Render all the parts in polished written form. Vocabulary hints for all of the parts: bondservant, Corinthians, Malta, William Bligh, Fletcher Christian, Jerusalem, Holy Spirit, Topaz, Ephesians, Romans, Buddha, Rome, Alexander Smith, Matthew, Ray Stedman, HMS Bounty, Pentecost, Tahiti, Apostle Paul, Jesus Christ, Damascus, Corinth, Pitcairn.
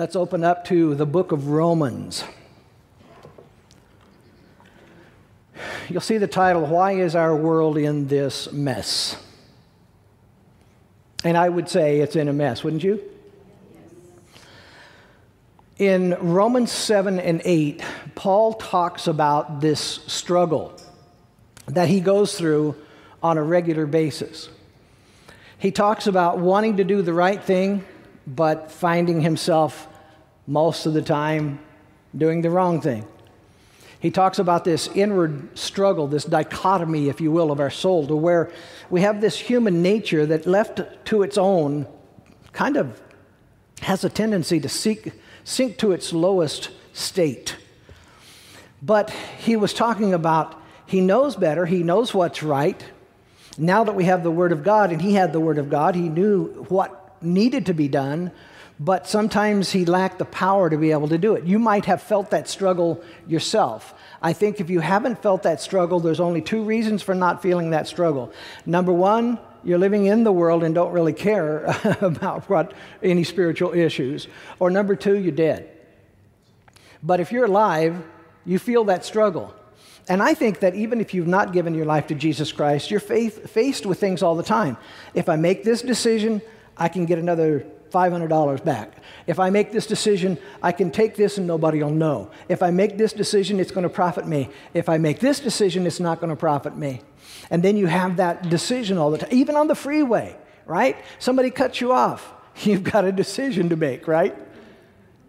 Let's open up to the book of Romans. You'll see the title, Why Is Our World in This Mess? And I would say it's in a mess, wouldn't you? Yes. In Romans 7 and 8, Paul talks about this struggle that he goes through on a regular basis. He talks about wanting to do the right thing, but finding himself most of the time doing the wrong thing. He talks about this inward struggle, this dichotomy, if you will, of our soul, to where we have this human nature that, left to its own, kind of has a tendency to sink to its lowest state. But he was talking about he knows better, he knows what's right. Now that we have the Word of God, and he had the Word of God, he knew what needed to be done, but sometimes he lacked the power to be able to do it. You might have felt that struggle yourself. I think if you haven't felt that struggle, there's only two reasons for not feeling that struggle. Number one, you're living in the world and don't really care about any spiritual issues. Or number two, you're dead. But if you're alive, you feel that struggle. And I think that even if you've not given your life to Jesus Christ, you're faced with things all the time. If I make this decision, I can get another $500 back. If I make this decision, I can take this and nobody will know. If I make this decision, it's going to profit me. If I make this decision, it's not going to profit me. And then you have that decision all the time, even on the freeway, right? Somebody cuts you off. You've got a decision to make, right?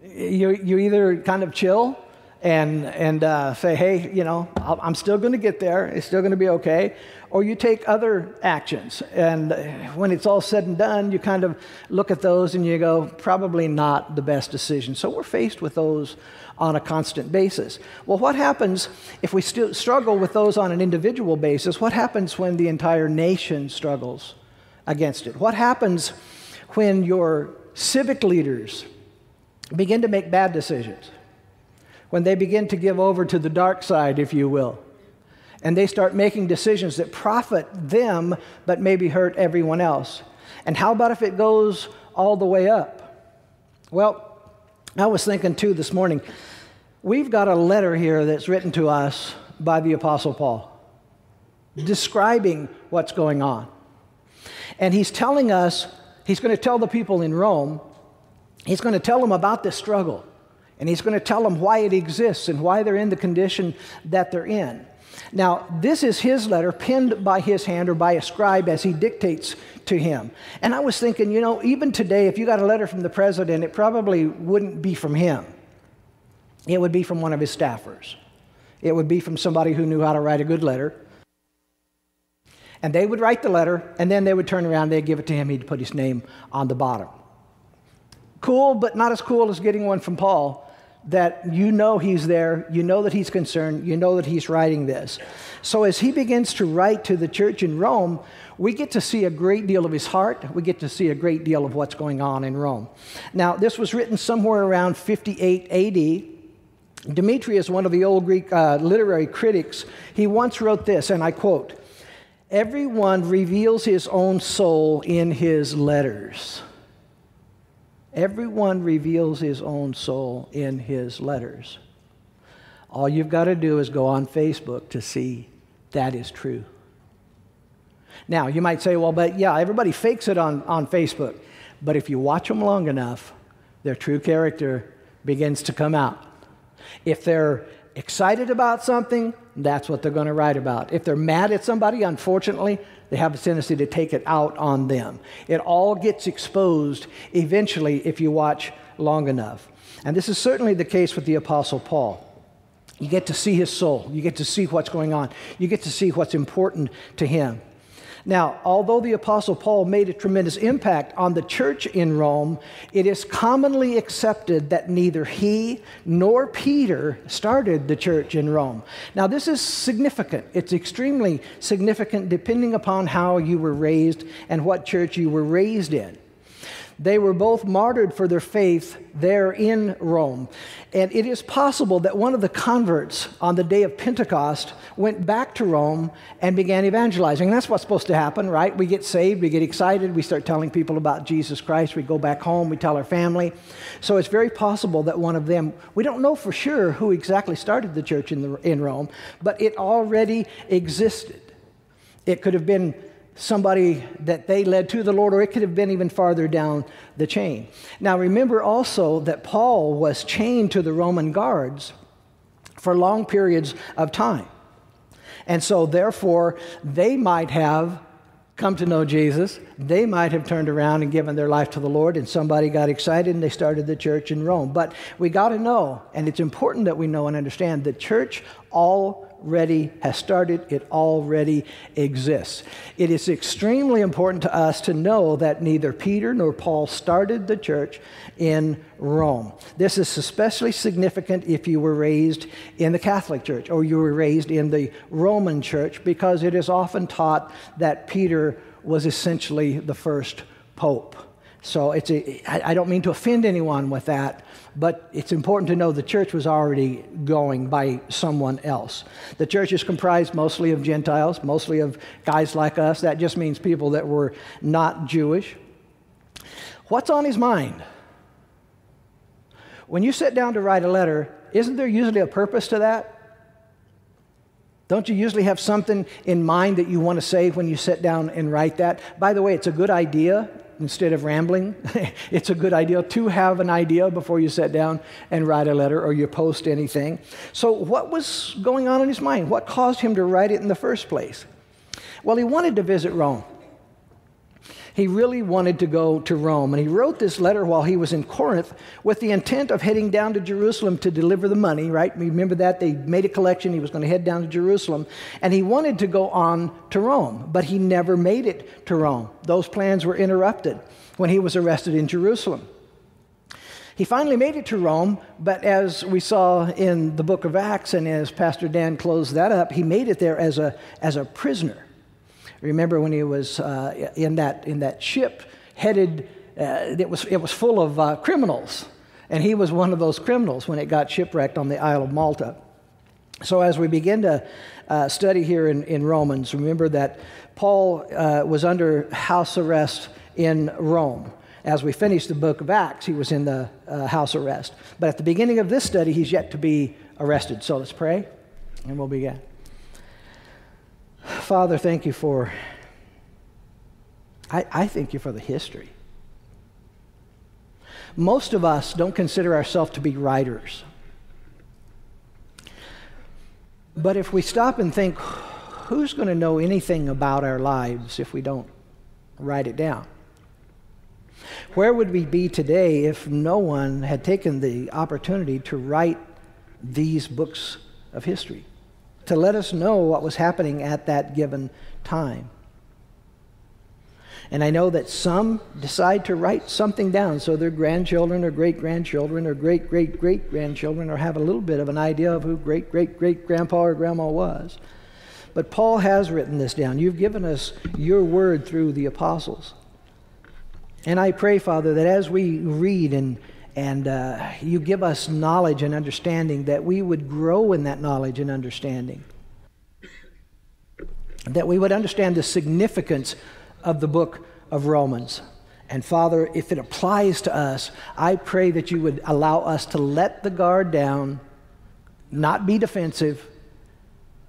You either kind of chill and say, hey, you know, I'm still going to get there. It's still going to be okay. Or you take other actions. And when it's all said and done, you kind of look at those and you go, probably not the best decision. So we're faced with those on a constant basis. Well, what happens if we still struggle with those on an individual basis? What happens when the entire nation struggles against it? What happens when your civic leaders begin to make bad decisions? When they begin to give over to the dark side, if you will, and they start making decisions that profit them but maybe hurt everyone else? And how about if it goes all the way up? Well, I was thinking too this morning, we've got a letter here that's written to us by the Apostle Paul describing what's going on. And he's telling us, he's going to tell the people in Rome, he's going to tell them about this struggle. And he's going to tell them why it exists and why they're in the condition that they're in. Now, this is his letter penned by his hand or by a scribe as he dictates to him. And I was thinking, you know, even today, if you got a letter from the president, it probably wouldn't be from him. It would be from one of his staffers. It would be from somebody who knew how to write a good letter. And they would write the letter, and then they would turn around, they'd give it to him, he'd put his name on the bottom. Cool, but not as cool as getting one from Paul. That you know he's there, you know that he's concerned, you know that he's writing this. So as he begins to write to the church in Rome, we get to see a great deal of his heart. We get to see a great deal of what's going on in Rome. Now, this was written somewhere around 58 AD. Demetrius, one of the old Greek literary critics, he once wrote this, and I quote, "Everyone reveals his own soul in his letters." Everyone reveals his own soul in his letters. All you've got to do is go on Facebook to see that is true. Now, you might say, well, but yeah, everybody fakes it on Facebook. But if you watch them long enough, their true character begins to come out. If they're excited about something, that's what they're going to write about. If they're mad at somebody, unfortunately, they have a tendency to take it out on them. It all gets exposed eventually if you watch long enough. And this is certainly the case with the Apostle Paul. You get to see his soul. You get to see what's going on. You get to see what's important to him. Now, although the Apostle Paul made a tremendous impact on the church in Rome, it is commonly accepted that neither he nor Peter started the church in Rome. Now, this is significant. It's extremely significant depending upon how you were raised and what church you were raised in. They were both martyred for their faith there in Rome. And it is possible that one of the converts on the day of Pentecost went back to Rome and began evangelizing. And that's what's supposed to happen, right? We get saved, we get excited, we start telling people about Jesus Christ, we go back home, we tell our family. So it's very possible that one of them, we don't know for sure who exactly started the church in Rome, but it already existed. It could have been somebody that they led to the Lord, or it could have been even farther down the chain. Now, remember also that Paul was chained to the Roman guards for long periods of time. And so, therefore, they might have come to know Jesus. They might have turned around and given their life to the Lord, and somebody got excited and they started the church in Rome. But we got to know, and it's important that we know and understand, the church already has started. It already exists. It is extremely important to us to know that neither Peter nor Paul started the church in Rome. This is especially significant if you were raised in the Catholic Church or you were raised in the Roman Church, because it is often taught that Peter was essentially the first pope. So it's I don't mean to offend anyone with that, but it's important to know the church was already going by someone else. The church is comprised mostly of Gentiles, mostly of guys like us. That just means people that were not Jewish. What's on his mind? When you sit down to write a letter, isn't there usually a purpose to that? Don't you usually have something in mind that you want to say when you sit down and write that? By the way, it's a good idea. Instead of rambling, it's a good idea to have an idea before you sit down and write a letter or you post anything. So what was going on in his mind? What caused him to write it in the first place? Well, he wanted to visit Rome. He really wanted to go to Rome. And he wrote this letter while he was in Corinth with the intent of heading down to Jerusalem to deliver the money, right? Remember that? They made a collection. He was going to head down to Jerusalem. And he wanted to go on to Rome, but he never made it to Rome. Those plans were interrupted when he was arrested in Jerusalem. He finally made it to Rome, but as we saw in the book of Acts, and as Pastor Dan closed that up, he made it there as a prisoner. Remember when he was in that ship headed, it was full of criminals, and he was one of those criminals when it got shipwrecked on the Isle of Malta. So as we begin to study here in Romans, remember that Paul was under house arrest in Rome. As we finish the book of Acts, he was in the house arrest. But at the beginning of this study, he's yet to be arrested. So let's pray, and we'll begin. Father, thank you for, I thank you for the history. Most of us don't consider ourselves to be writers. But if we stop and think, who's going to know anything about our lives if we don't write it down? Where would we be today if no one had taken the opportunity to write these books of history, to let us know what was happening at that given time? And I know that some decide to write something down so their grandchildren or great-grandchildren or great-great-great-grandchildren or have a little bit of an idea of who great-great-great-grandpa or grandma was. But Paul has written this down. You've given us your word through the apostles. And I pray, Father, that as we read and you give us knowledge and understanding, that we would grow in that knowledge and understanding, that we would understand the significance of the book of Romans. And Father, if it applies to us, I pray that you would allow us to let the guard down, not be defensive,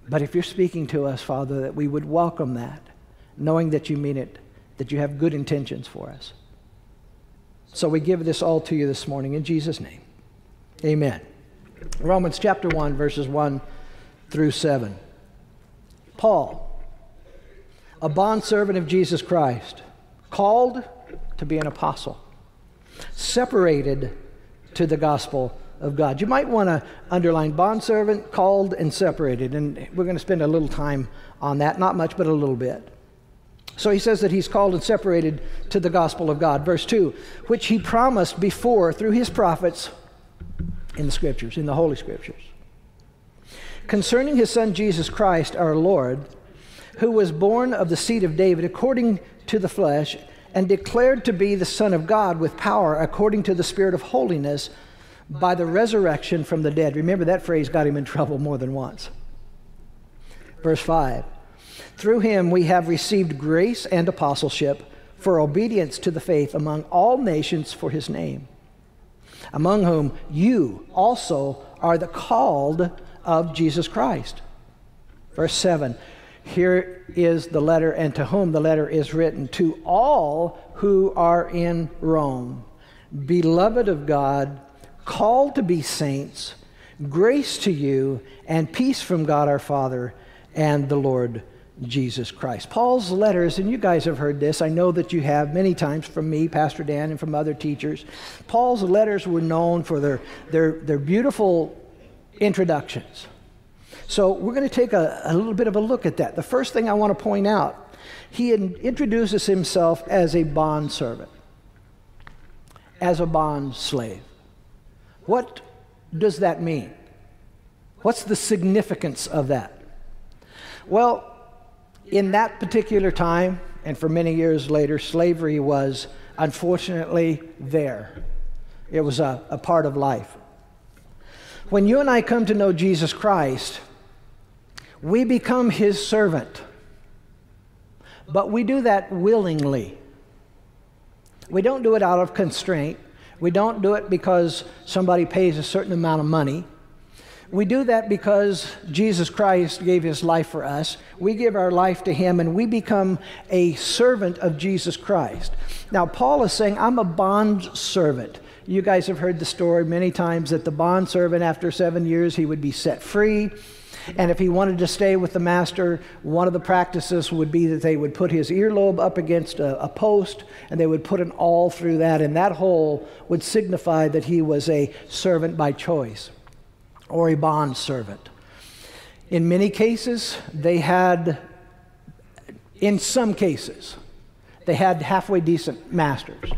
but if you're speaking to us, Father, that we would welcome that, knowing that you mean it, that you have good intentions for us. So we give this all to you this morning in Jesus' name. Amen. Romans chapter 1, verses 1 through 7. Paul, a bondservant of Jesus Christ, called to be an apostle, separated to the gospel of God. You might want to underline bondservant, called, and separated. And we're going to spend a little time on that. Not much, but a little bit. So he says that he's called and separated to the gospel of God. Verse 2, which he promised before through his prophets in the Scriptures, in the Holy Scriptures, concerning his Son Jesus Christ, our Lord, who was born of the seed of David according to the flesh, and declared to be the Son of God with power according to the Spirit of holiness by the resurrection from the dead. Remember, that phrase got him in trouble more than once. Verse 5, through him we have received grace and apostleship for obedience to the faith among all nations for his name, among whom you also are the called of Jesus Christ. Verse 7, here is the letter, and to whom the letter is written, to all who are in Rome, beloved of God, called to be saints, grace to you, and peace from God our Father and the Lord Jesus Christ. Paul's letters, and you guys have heard this, I know that you have many times from me, Pastor Dan, and from other teachers. Paul's letters were known for their beautiful introductions. So we're going to take a little bit of a look at that. The first thing I want to point out, he introduces himself as a bondservant, as a bond slave. What does that mean? What's the significance of that? Well, in that particular time, and for many years later, slavery was unfortunately there. It was a part of life. When you and I come to know Jesus Christ, we become his servant. But we do that willingly. We don't do it out of constraint. We don't do it because somebody pays a certain amount of money. We do that because Jesus Christ gave his life for us. We give our life to him, and we become a servant of Jesus Christ. Now, Paul is saying, I'm a bond servant. You guys have heard the story many times that the bond servant, after 7 years, he would be set free. And if he wanted to stay with the master, one of the practices would be that they would put his earlobe up against a post, and they would put an awl through that, and that hole would signify that he was a servant by choice, or a bond servant. In many cases, they had, in some cases, they had halfway decent masters.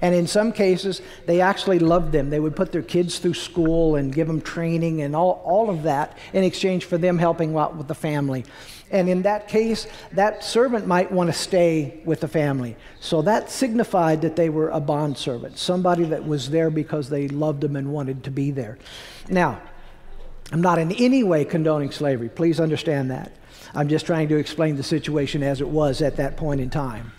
And in some cases, they actually loved them. They would put their kids through school and give them training and all of that in exchange for them helping out with the family. And in that case, that servant might want to stay with the family. So that signified that they were a bond servant, somebody that was there because they loved them and wanted to be there. Now, I'm not in any way condoning slavery. Please understand that. I'm just trying to explain the situation as it was at that point in time.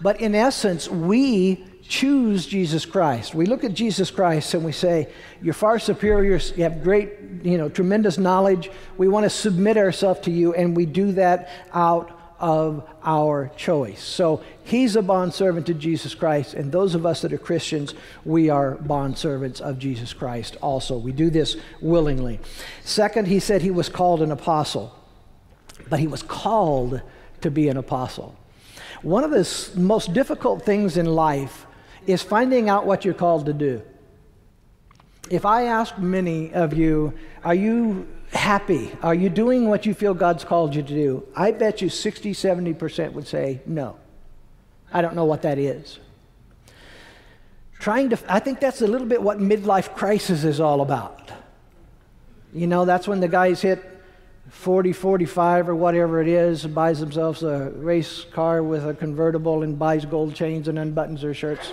But in essence, we choose Jesus Christ. We look at Jesus Christ and we say, you're far superior, you have great, tremendous knowledge. We want to submit ourselves to you, and we do that out of our choice. So he's a bondservant to Jesus Christ, and those of us that are Christians, we are bondservants of Jesus Christ also. We do this willingly. Second, he said he was called an apostle, but he was called to be an apostle. One of the most difficult things in life is finding out what you're called to do. If I ask many of you, are you happy? Are you doing what you feel God's called you to do? I bet you 60–70% would say, no, I don't know what that is. I think that's a little bit what midlife crisis is all about. You know, that's when the guys hit 40, 45 or whatever it is, buys themselves a race car with a convertible and buys gold chains and unbuttons their shirts.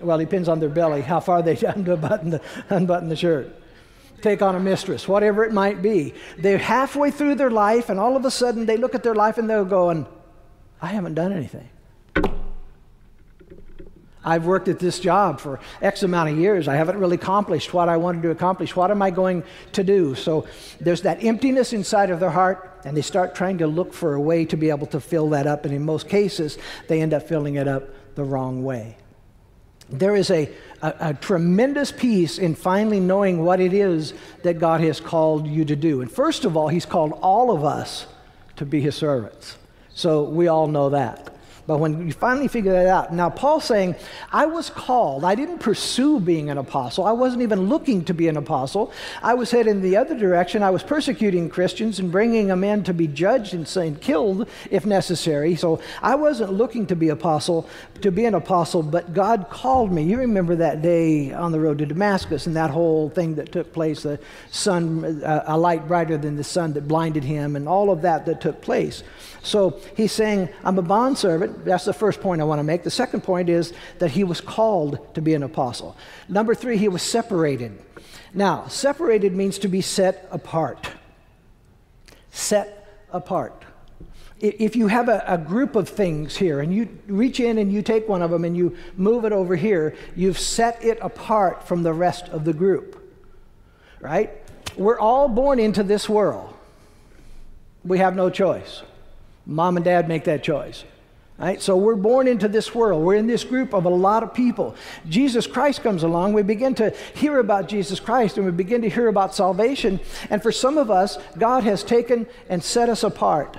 Well, it depends on their belly, how far they down to unbutton the shirt. Take on a mistress, whatever it might be. They're halfway through their life, and all of a sudden they look at their life and they're going, I haven't done anything. I've worked at this job for X amount of years. I haven't really accomplished what I wanted to accomplish. What am I going to do? So there's that emptiness inside of their heart, and they start trying to look for a way to be able to fill that up. And in most cases, they end up filling it up the wrong way. There is a tremendous peace in finally knowing what it is that God has called you to do. And first of all, he's called all of us to be his servants. So we all know that. But when you finally figure that out, now Paul's saying, I was called. I didn't pursue being an apostle. I wasn't even looking to be an apostle. I was headed in the other direction. I was persecuting Christians and bringing them in to be judged and killed if necessary. So I wasn't looking to be an apostle, but God called me. You remember that day on the road to Damascus and that whole thing that took place, the sun, a light brighter than the sun that blinded him, and all of that took place. So he's saying, I'm a bondservant. that's the first point I want to make. The second point is that he was called to be an apostle. Number three, he was separated. Now, separated means to be set apart. Set apart. If you have a group of things here and you reach in and you take one of them and you move it over here, you've set it apart from the rest of the group, right? We're all born into this world. We have no choice. Mom and dad make that choice, right? So we're born into this world. We're in this group of a lot of people. Jesus Christ comes along. We begin to hear about Jesus Christ and we begin to hear about salvation. And for some of us, God has taken and set us apart.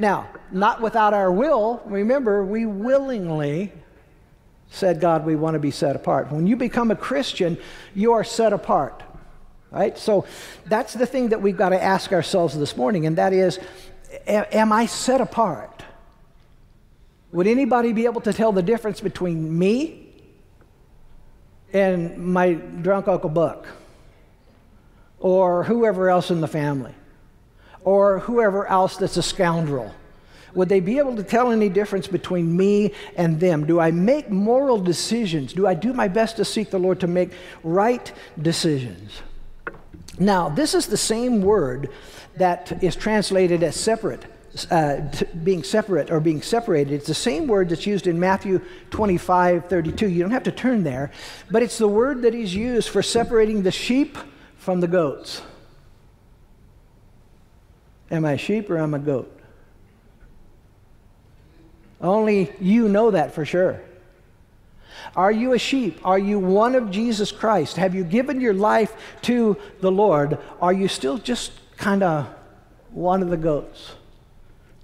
Now, not without our will. Remember, we willingly said, God, we want to be set apart. When you become a Christian, you are set apart, right? So that's the thing that we've got to ask ourselves this morning, and that is, am I set apart? Would anybody be able to tell the difference between me and my drunk Uncle Buck or whoever else in the family? Or whoever else that's a scoundrel? Would they be able to tell any difference between me and them? Do I make moral decisions? Do I do my best to seek the Lord to make right decisions? Now, this is the same word that is translated as separate, being separate or being separated. It's the same word that's used in Matthew 25:32. You don't have to turn there, but it's the word that is used for separating the sheep from the goats. Am I a sheep or am I a goat? Only you know that for sure. Are you a sheep? Are you one of Jesus Christ? Have you given your life to the Lord? Are you still just kind of one of the goats,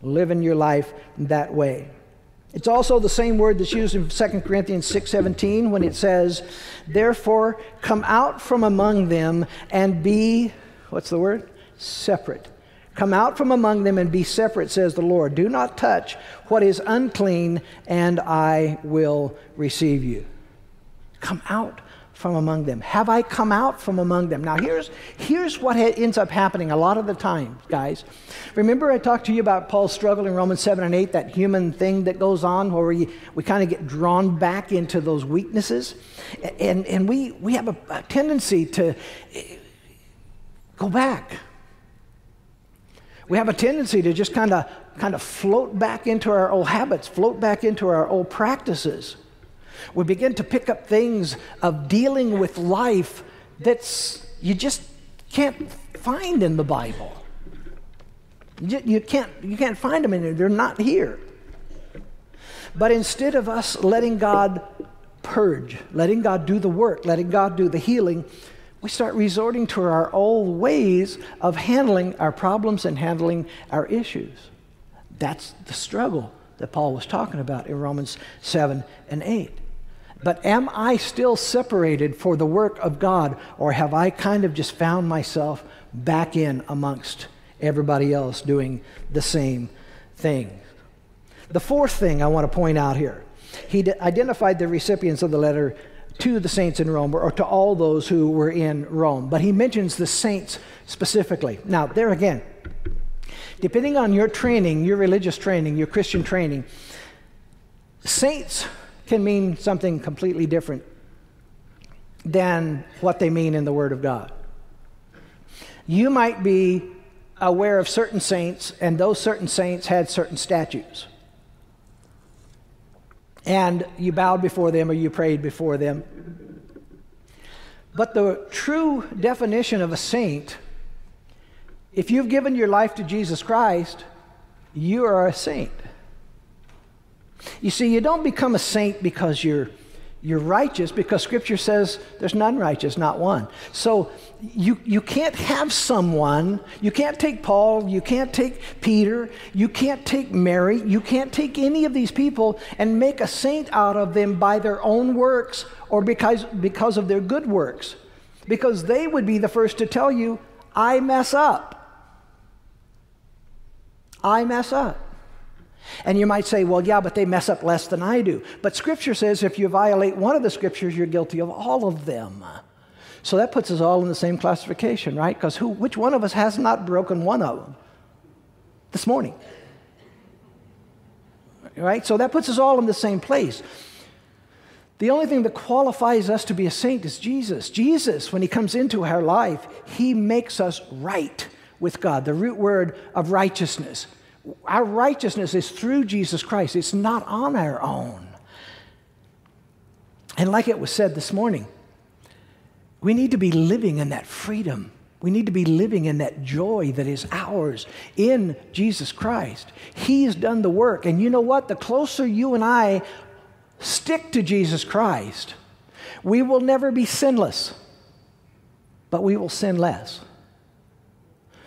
living your life that way? It's also the same word that's used in 2 Corinthians 6:17 when it says, therefore, come out from among them and be, what's the word? Separate. Come out from among them and be separate, says the Lord. Do not touch what is unclean, and I will receive you. Come out from among them. Have I come out from among them? Now, here's what ends up happening a lot of the time, guys. Remember I talked to you about Paul's struggle in Romans 7 and 8, that human thing that goes on where we kind of get drawn back into those weaknesses. And we have a tendency to go back. We have a tendency to just kind of float back into our old habits, float back into our old practices. We begin to pick up things of dealing with life that's you just can't find in the Bible. You can't find them in there. They're not here. But instead of us letting God purge, letting God do the work, letting God do the healing, we start resorting to our old ways of handling our problems and handling our issues. That's the struggle that Paul was talking about in Romans 7 and 8. But am I still separated for the work of God, or have I kind of just found myself back in amongst everybody else doing the same thing? The fourth thing I want to point out here, he identified the recipients of the letter to the saints in Rome, or to all those who were in Rome. But he mentions the saints specifically. Now, there again, depending on your training, your religious training, your Christian training, saints can mean something completely different than what they mean in the Word of God. You might be aware of certain saints, and those certain saints had certain statutes. And you bowed before them or you prayed before them. But the true definition of a saint, if you've given your life to Jesus Christ, you are a saint. You see, you don't become a saint because you're righteous, because Scripture says there's none righteous, not one. So you can't have someone, you can't take Paul, you can't take Peter, you can't take Mary, you can't take any of these people and make a saint out of them by their own works or because of their good works. Because they would be the first to tell you, I mess up. I mess up. And you might say, well, yeah, but they mess up less than I do. But Scripture says if you violate one of the Scriptures, you're guilty of all of them. So that puts us all in the same classification, right? Because which one of us has not broken one of them this morning? right? So that puts us all in the same place. The only thing that qualifies us to be a saint is Jesus. Jesus, when he comes into our life, he makes us right with God, the root word of righteousness. Our righteousness is through Jesus Christ. It's not on our own. And like it was said this morning, we need to be living in that freedom. We need to be living in that joy that is ours in Jesus Christ. He has done the work. And you know what? The closer you and I stick to Jesus Christ, we will never be sinless, but we will sin less.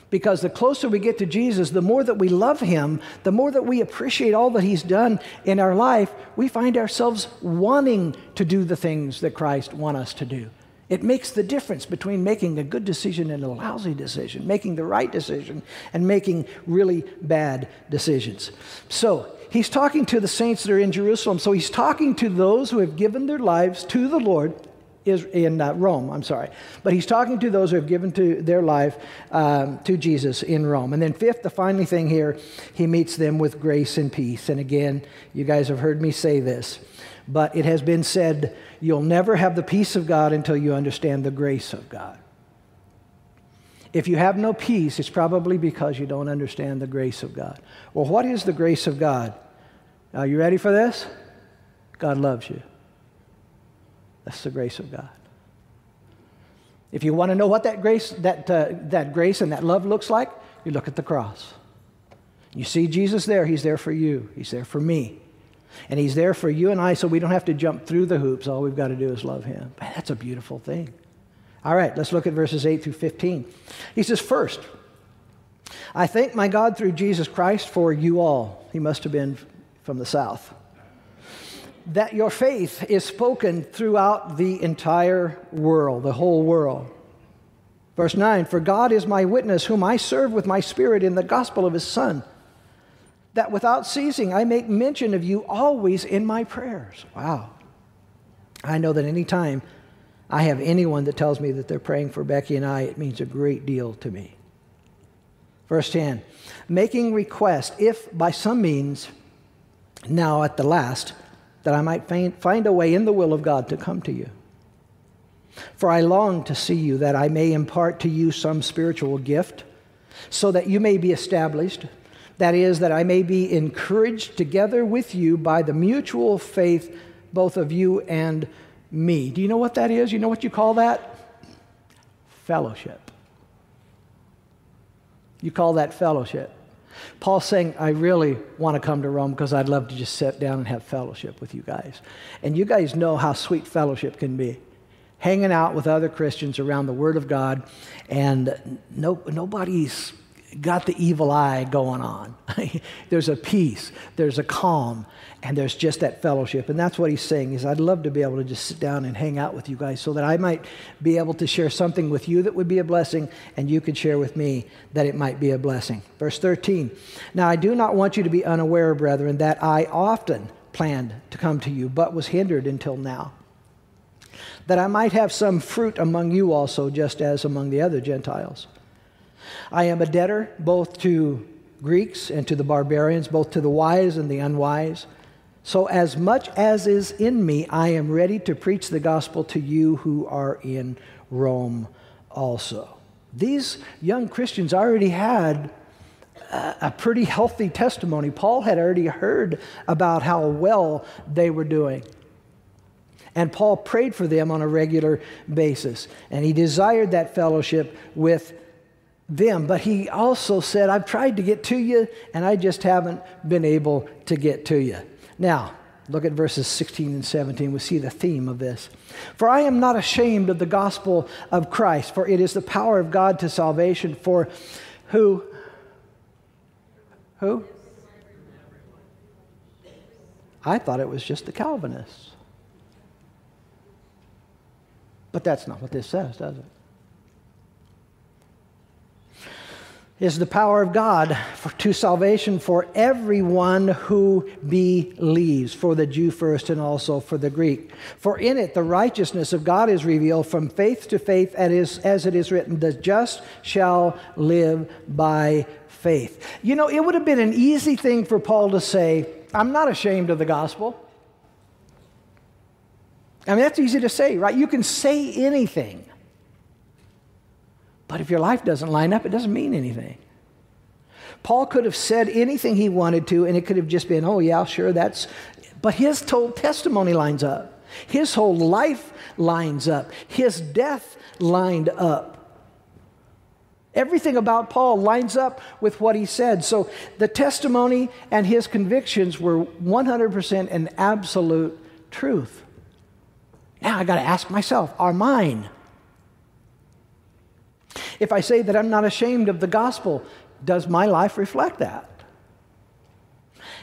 Because the closer we get to Jesus, the more that we love him, the more that we appreciate all that he's done in our life, we find ourselves wanting to do the things that Christ wants us to do. It makes the difference between making a good decision and a lousy decision, making the right decision and making really bad decisions. So he's talking to the saints that are in Jerusalem. So he's talking to those who have given their lives to the Lord in Rome, I'm sorry. But he's talking to those who have given their life to Jesus in Rome. And then fifth, the final thing here, he meets them with grace and peace. And again, you guys have heard me say this, but it has been said, you'll never have the peace of God until you understand the grace of God. If you have no peace, it's probably because you don't understand the grace of God. Well, what is the grace of God? Are you ready for this? God loves you. That's the grace of God. If you want to know what that grace and that love looks like, you look at the cross. You see Jesus there. He's there for you. He's there for me. And he's there for you and I, so we don't have to jump through the hoops. All we've got to do is love him. Man, that's a beautiful thing. All right, let's look at verses 8 through 15. He says, first, I thank my God through Jesus Christ for you all. He must have been from the south. That your faith is spoken throughout the entire world, the whole world. Verse 9, for God is my witness, whom I serve with my spirit in the gospel of his Son, that without ceasing I make mention of you always in my prayers. Wow. I know that any time I have anyone that tells me that they're praying for Becky and I, it means a great deal to me. Verse 10, making request, if by some means, now at the last, that I might find a way in the will of God to come to you. For I long to see you, that I may impart to you some spiritual gift, so that you may be established. That is, that I may be encouraged together with you by the mutual faith, both of you and me. Do you know what that is? You know what you call that? Fellowship. You call that fellowship. Paul's saying, I really want to come to Rome because I'd love to just sit down and have fellowship with you guys. And you guys know how sweet fellowship can be. Hanging out with other Christians around the Word of God, and nobody's got the evil eye going on. There's a peace, there's a calm, and there's just that fellowship. And that's what he's saying is, I'd love to be able to just sit down and hang out with you guys so that I might be able to share something with you that would be a blessing, and you could share with me that it might be a blessing. Verse 13, now I do not want you to be unaware, brethren, that I often planned to come to you, but was hindered until now, that I might have some fruit among you also, just as among the other Gentiles. I am a debtor both to Greeks and to the barbarians, both to the wise and the unwise. So as much as is in me, I am ready to preach the gospel to you who are in Rome also. These young Christians already had a pretty healthy testimony. Paul had already heard about how well they were doing. And Paul prayed for them on a regular basis. And he desired that fellowship with them, but he also said, I've tried to get to you, and I just haven't been able to get to you. Now, look at verses 16 and 17. We see the theme of this. For I am not ashamed of the gospel of Christ, for it is the power of God to salvation for who? Who? I thought it was just the Calvinists. But that's not what this says, does it? Is the power of God to salvation for everyone who believes, for the Jew first and also for the Greek. For in it the righteousness of God is revealed from faith to faith, as it is written, the just shall live by faith. You know, it would have been an easy thing for Paul to say, I'm not ashamed of the gospel. I mean, that's easy to say, right? You can say anything. But if your life doesn't line up, it doesn't mean anything. Paul could have said anything he wanted to, and it could have just been, oh, yeah, sure, that's... But his whole testimony lines up. His whole life lines up. His death lined up. Everything about Paul lines up with what he said. So the testimony and his convictions were 100% an absolute truth. Now I got to ask myself, are mine? If I say that I'm not ashamed of the gospel, does my life reflect that?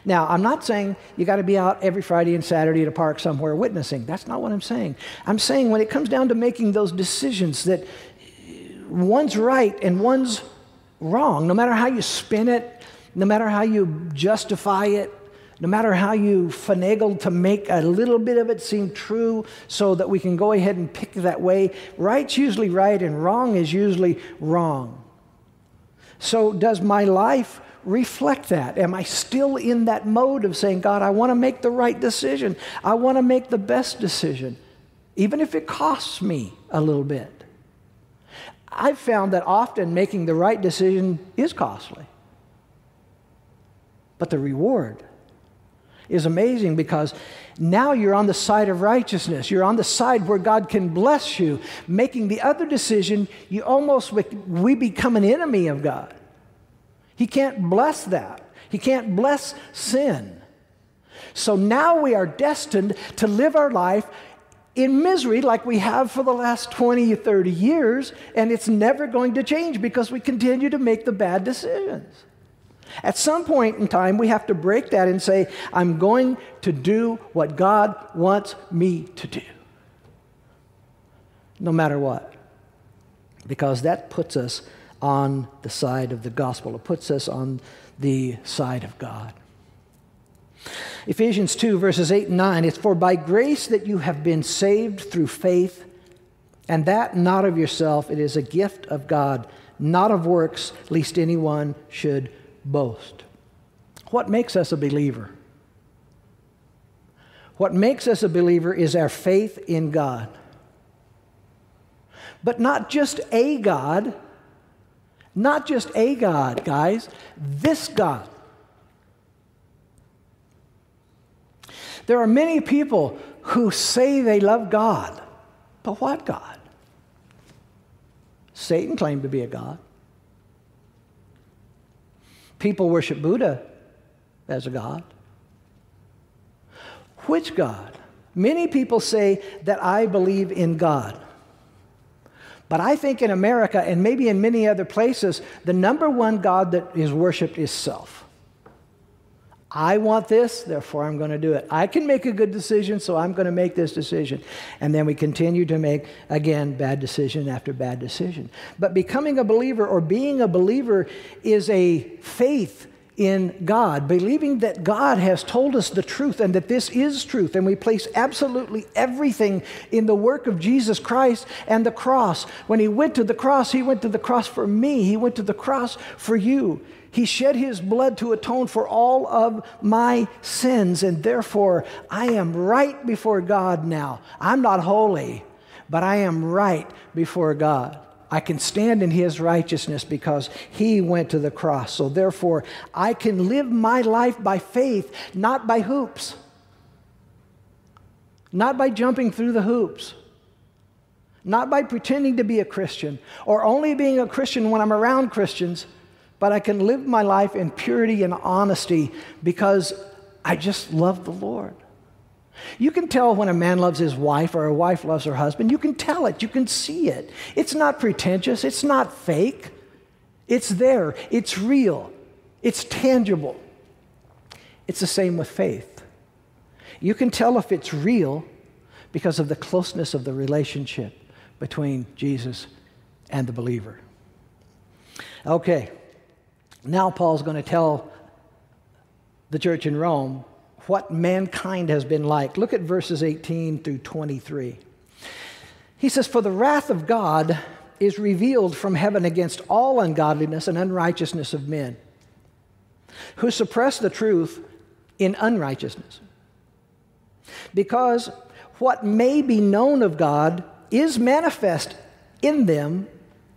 Now, I'm not saying you got to be out every Friday and Saturday at a park somewhere witnessing. That's not what I'm saying. I'm saying when it comes down to making those decisions that one's right and one's wrong, no matter how you spin it, no matter how you justify it, no matter how you finagle to make a little bit of it seem true so that we can go ahead and pick that way, right's usually right and wrong is usually wrong. So does my life reflect that? Am I still in that mode of saying, God, I want to make the right decision. I want to make the best decision, even if it costs me a little bit. I've found that often making the right decision is costly. But the reward is amazing because now you're on the side of righteousness. You're on the side where God can bless you. Making the other decision, you almost, we become an enemy of God. He can't bless that. He can't bless sin. So now we are destined to live our life in misery like we have for the last 20, 30 years, and it's never going to change because we continue to make the bad decisions. At some point in time, we have to break that and say, I'm going to do what God wants me to do, no matter what, because that puts us on the side of the gospel. It puts us on the side of God. Ephesians 2, verses 8 and 9, it's, for by grace that you have been saved through faith, and that not of yourself, it is a gift of God, not of works, lest anyone should boast. What makes us a believer? What makes us a believer is our faith in God. But not just a God, not just a God, guys, this God. There are many people who say they love God, but what God? Satan claimed to be a God. People worship Buddha as a God. Which God? Many people say that I believe in God. But I think in America and maybe in many other places, the number one God that is worshiped is self. I want this, therefore I'm going to do it. I can make a good decision, so I'm going to make this decision. And then we continue to make, again, bad decision after bad decision. But becoming a believer or being a believer is a faith in God, believing that God has told us the truth and that this is truth. And we place absolutely everything in the work of Jesus Christ and the cross. When he went to the cross for me. He went to the cross for you. He shed his blood to atone for all of my sins, and therefore I am right before God now. I'm not holy, but I am right before God. I can stand in his righteousness because he went to the cross. So therefore, I can live my life by faith, not by hoops, not by jumping through the hoops. Not by pretending to be a Christian or only being a Christian when I'm around Christians, but I can live my life in purity and honesty because I just love the Lord. You can tell when a man loves his wife or a wife loves her husband. You can tell it. You can see it. It's not pretentious. It's not fake. It's there. It's real. It's tangible. It's the same with faith. You can tell if it's real because of the closeness of the relationship between Jesus and the believer. Okay. Now Paul's going to tell the church in Rome what mankind has been like. Look at verses 18 through 23. He says, for the wrath of God is revealed from heaven against all ungodliness and unrighteousness of men, who suppress the truth in unrighteousness. Because what may be known of God is manifest in them,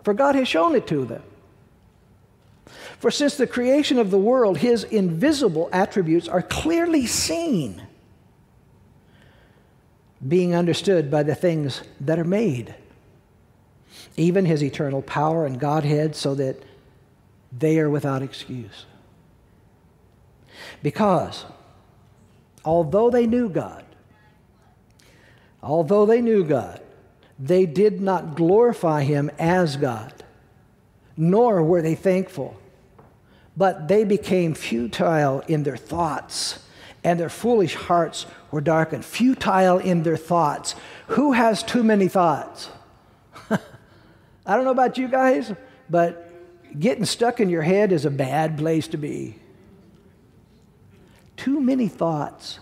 for God has shown it to them. For since the creation of the world, his invisible attributes are clearly seen, being understood by the things that are made, even his eternal power and Godhead, so that they are without excuse. Because although they knew God, they did not glorify him as God, nor were they thankful, but they became futile in their thoughts, and their foolish hearts were darkened. Futile in their thoughts. Who has too many thoughts? I don't know about you guys, but getting stuck in your head is a bad place to be. Too many thoughts.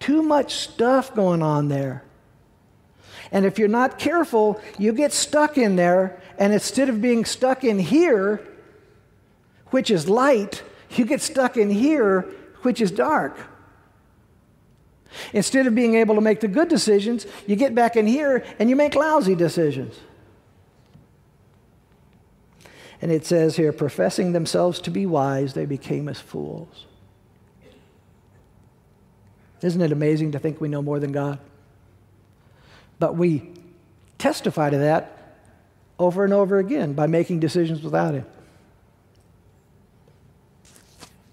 Too much stuff going on there. And if you're not careful, you get stuck in there, and instead of being stuck in here, which is light, you get stuck in here, which is dark. Instead of being able to make the good decisions, you get back in here and you make lousy decisions. And it says here, professing themselves to be wise, they became as fools. Isn't it amazing to think we know more than God? But we testify to that over and over again by making decisions without him.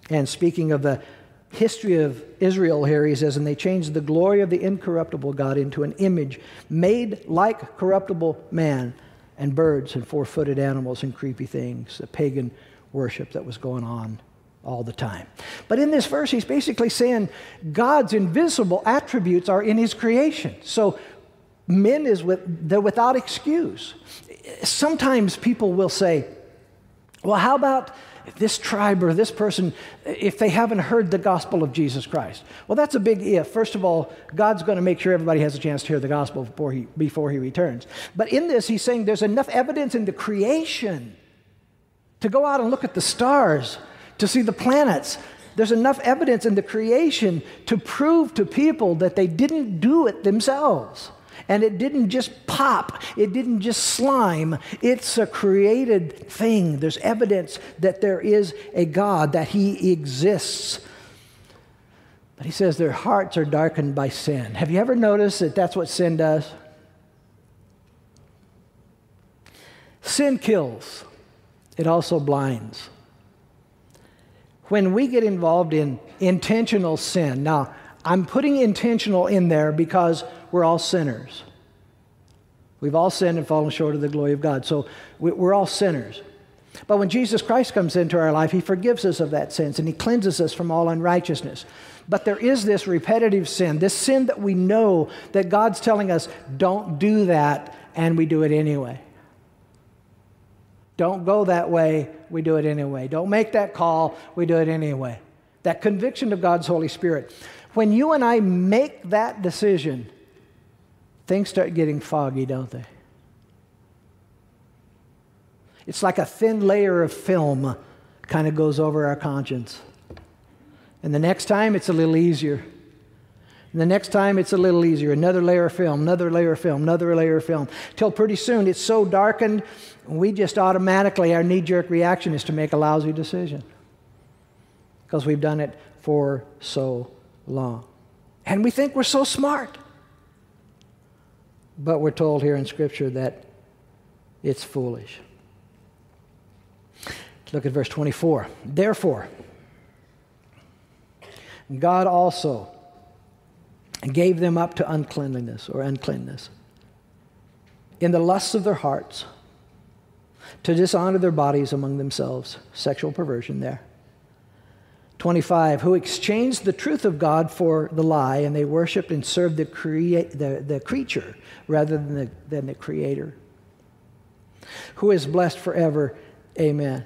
And speaking of the history of Israel here, he says, and they changed the glory of the incorruptible God into an image made like corruptible man and birds and four-footed animals and creepy things, the pagan worship that was going on all the time. But in this verse, he's basically saying God's invisible attributes are in his creation. So men, they're without excuse. Sometimes people will say, well, how about this tribe or this person, if they haven't heard the gospel of Jesus Christ? Well, that's a big if. First of all, God's going to make sure everybody has a chance to hear the gospel before he returns. But in this, he's saying there's enough evidence in the creation to go out and look at the stars, to see the planets. There's enough evidence in the creation to prove to people that they didn't do it themselves. And it didn't just pop. It didn't just slime. It's a created thing. There's evidence that there is a God, that he exists. But he says their hearts are darkened by sin. Have you ever noticed that that's what sin does? Sin kills. It also blinds. When we get involved in intentional sin, now I'm putting intentional in there because we're all sinners. We've all sinned and fallen short of the glory of God. So we're all sinners. But when Jesus Christ comes into our life, he forgives us of that sin, and he cleanses us from all unrighteousness. But there is this repetitive sin, this sin that we know that God's telling us, don't do that, and we do it anyway. Don't go that way, we do it anyway. Don't make that call, we do it anyway. That conviction of God's Holy Spirit. When you and I make that decision, things start getting foggy, don't they? It's like a thin layer of film kind of goes over our conscience. And the next time, it's a little easier. And the next time, it's a little easier. Another layer of film, another layer of film, another layer of film. Till pretty soon, it's so darkened, we just automatically, our knee-jerk reaction is to make a lousy decision. Because we've done it for so long. And we think we're so smart. But we're told here in Scripture that it's foolish. Look at verse 24. Therefore, God also gave them up to uncleanness in the lusts of their hearts, to dishonor their bodies among themselves. Sexual perversion there. 25, who exchanged the truth of God for the lie, and they worshiped and served the creature rather than the creator, who is blessed forever. Amen.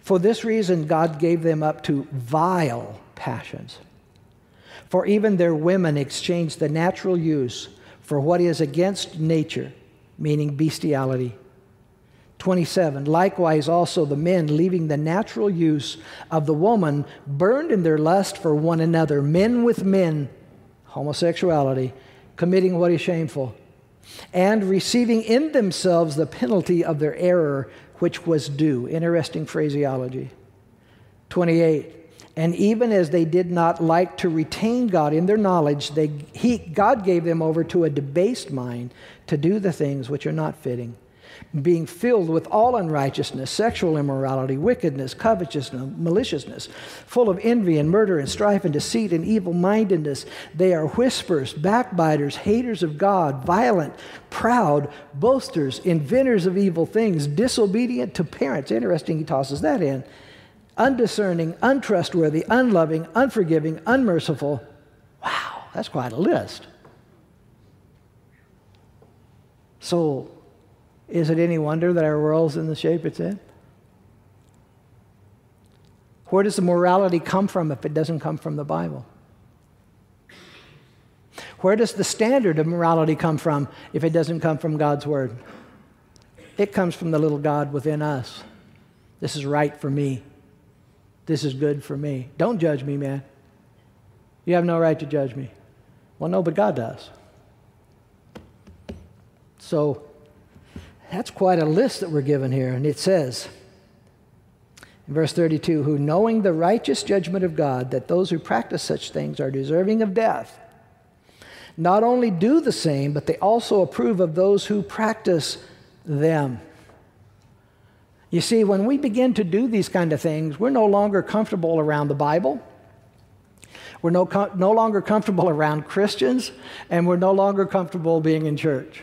For this reason, God gave them up to vile passions. For even their women exchanged the natural use for what is against nature, meaning bestiality, 27, likewise also the men, leaving the natural use of the woman, burned in their lust for one another, men with men, homosexuality, committing what is shameful, and receiving in themselves the penalty of their error, which was due. Interesting phraseology. 28, and even as they did not like to retain God in their knowledge, God gave them over to a debased mind to do the things which are not fitting, being filled with all unrighteousness, sexual immorality, wickedness, covetousness, maliciousness, full of envy and murder and strife and deceit and evil-mindedness. They are whisperers, backbiters, haters of God, violent, proud, boasters, inventors of evil things, disobedient to parents. Interesting, he tosses that in. Undiscerning, untrustworthy, unloving, unforgiving, unmerciful. Wow, that's quite a list. So, is it any wonder that our world's in the shape it's in? Where does the morality come from if it doesn't come from the Bible? Where does the standard of morality come from if it doesn't come from God's Word? It comes from the little God within us. This is right for me. This is good for me. Don't judge me, man. You have no right to judge me. Well, no, but God does. So, that's quite a list that we're given here. And it says in verse 32, who knowing the righteous judgment of God, that those who practice such things are deserving of death, not only do the same, but they also approve of those who practice them. You see, when we begin to do these kind of things, we're no longer comfortable around the Bible. We're no longer comfortable around Christians, and we're no longer comfortable being in church.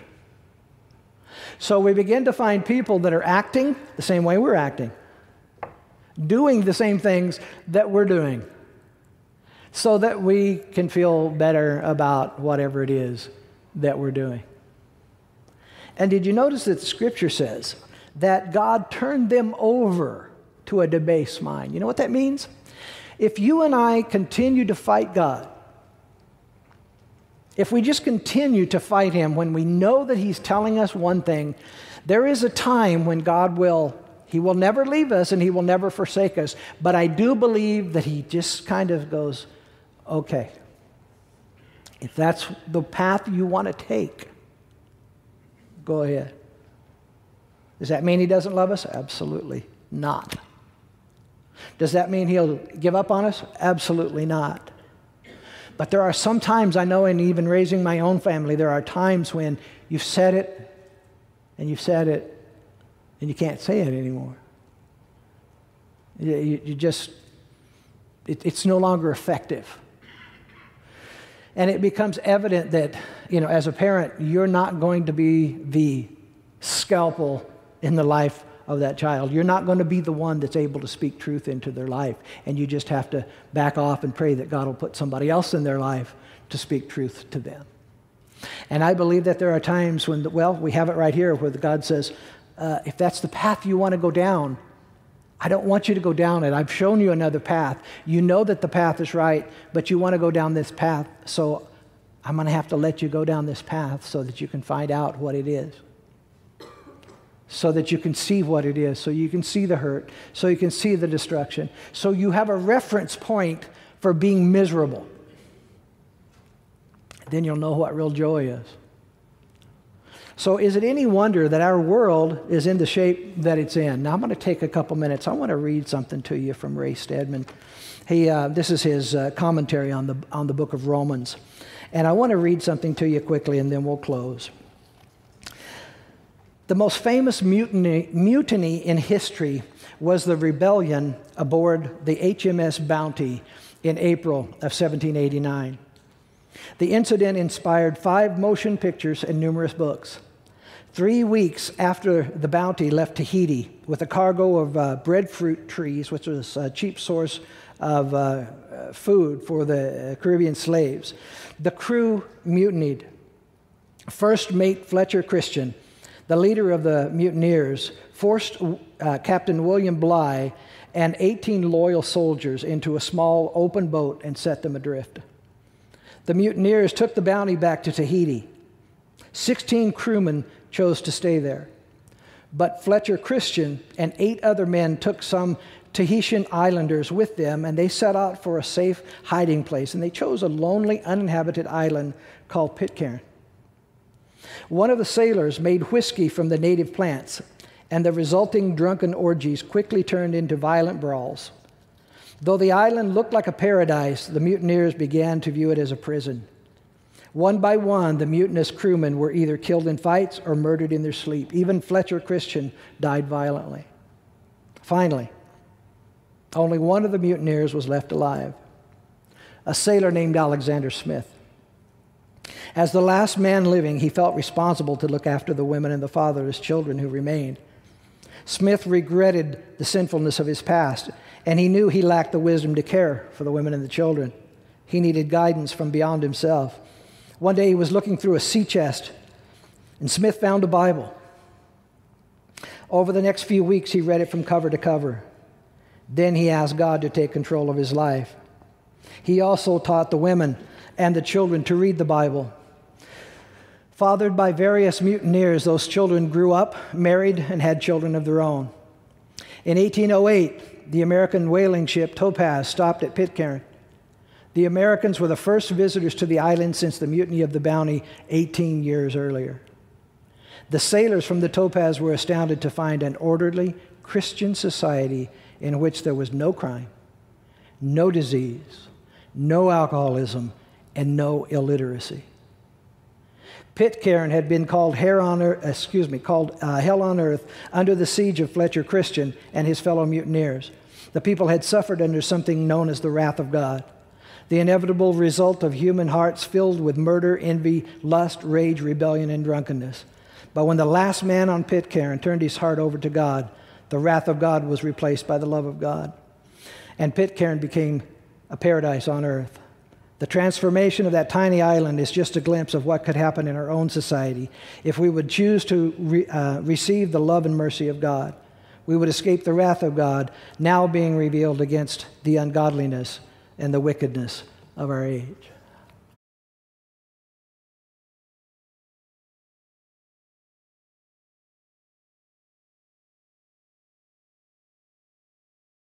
So we begin to find people that are acting the same way we're acting, doing the same things that we're doing, so that we can feel better about whatever it is that we're doing. And did you notice that the Scripture says that God turned them over to a debased mind? You know what that means? If you and I continue to fight God, if we just continue to fight Him when we know that He's telling us one thing, there is a time when God will, He will never leave us and He will never forsake us. But I do believe that He just kind of goes, okay, if that's the path you want to take, go ahead. Does that mean He doesn't love us? Absolutely not. Does that mean He'll give up on us? Absolutely not. But there are some times, I know, in even raising my own family, there are times when you've said it, and you can't say it anymore. It's no longer effective. And it becomes evident that, you know, as a parent, you're not going to be the scalpel in the life of that child. You're not going to be the one that's able to speak truth into their life, and you just have to back off and pray that God will put somebody else in their life to speak truth to them. And I believe that there are times when, well, we have it right here where God says, if that's the path you want to go down, I don't want you to go down it. I've shown you another path. You know that the path is right, but you want to go down this path, so I'm going to have to let you go down this path so that you can find out what it is. So that you can see what it is, so you can see the hurt, so you can see the destruction, so you have a reference point for being miserable. Then you'll know what real joy is. So is it any wonder that our world is in the shape that it's in? Now I'm going to take a couple minutes. I want to read something to you from Ray Stedman. This is his commentary on the book of Romans. And I want to read something to you quickly, and then we'll close. The most famous mutiny in history was the rebellion aboard the HMS Bounty in April of 1789. The incident inspired 5 motion pictures and numerous books. 3 weeks after the Bounty left Tahiti with a cargo of breadfruit trees, which was a cheap source of food for the Caribbean slaves, the crew mutinied. First mate Fletcher Christian, the leader of the mutineers, forced Captain William Bligh and 18 loyal soldiers into a small open boat and set them adrift. The mutineers took the Bounty back to Tahiti. 16 crewmen chose to stay there. But Fletcher Christian and 8 other men took some Tahitian islanders with them, and they set out for a safe hiding place, and they chose a lonely, uninhabited island called Pitcairn. One of the sailors made whiskey from the native plants, and the resulting drunken orgies quickly turned into violent brawls. Though the island looked like a paradise, the mutineers began to view it as a prison. One by one, the mutinous crewmen were either killed in fights or murdered in their sleep. Even Fletcher Christian died violently. Finally, only one of the mutineers was left alive, a sailor named Alexander Smith. As the last man living, he felt responsible to look after the women and the fatherless children who remained. Smith regretted the sinfulness of his past, and he knew he lacked the wisdom to care for the women and the children. He needed guidance from beyond himself. One day he was looking through a sea chest, and Smith found a Bible. Over the next few weeks, he read it from cover to cover. Then he asked God to take control of his life. He also taught the women and the children to read the Bible. Fathered by various mutineers, those children grew up, married, and had children of their own. In 1808, the American whaling ship Topaz stopped at Pitcairn. The Americans were the first visitors to the island since the mutiny of the Bounty 18 years earlier. The sailors from the Topaz were astounded to find an orderly Christian society in which there was no crime, no disease, no alcoholism, and no illiteracy. Pitcairn had been called hell on earth under the siege of Fletcher Christian and his fellow mutineers. The people had suffered under something known as the wrath of God, the inevitable result of human hearts filled with murder, envy, lust, rage, rebellion, and drunkenness. But when the last man on Pitcairn turned his heart over to God, the wrath of God was replaced by the love of God, and Pitcairn became a paradise on earth. The transformation of that tiny island is just a glimpse of what could happen in our own society if we would choose to receive the love and mercy of God. We would escape the wrath of God now being revealed against the ungodliness and the wickedness of our age.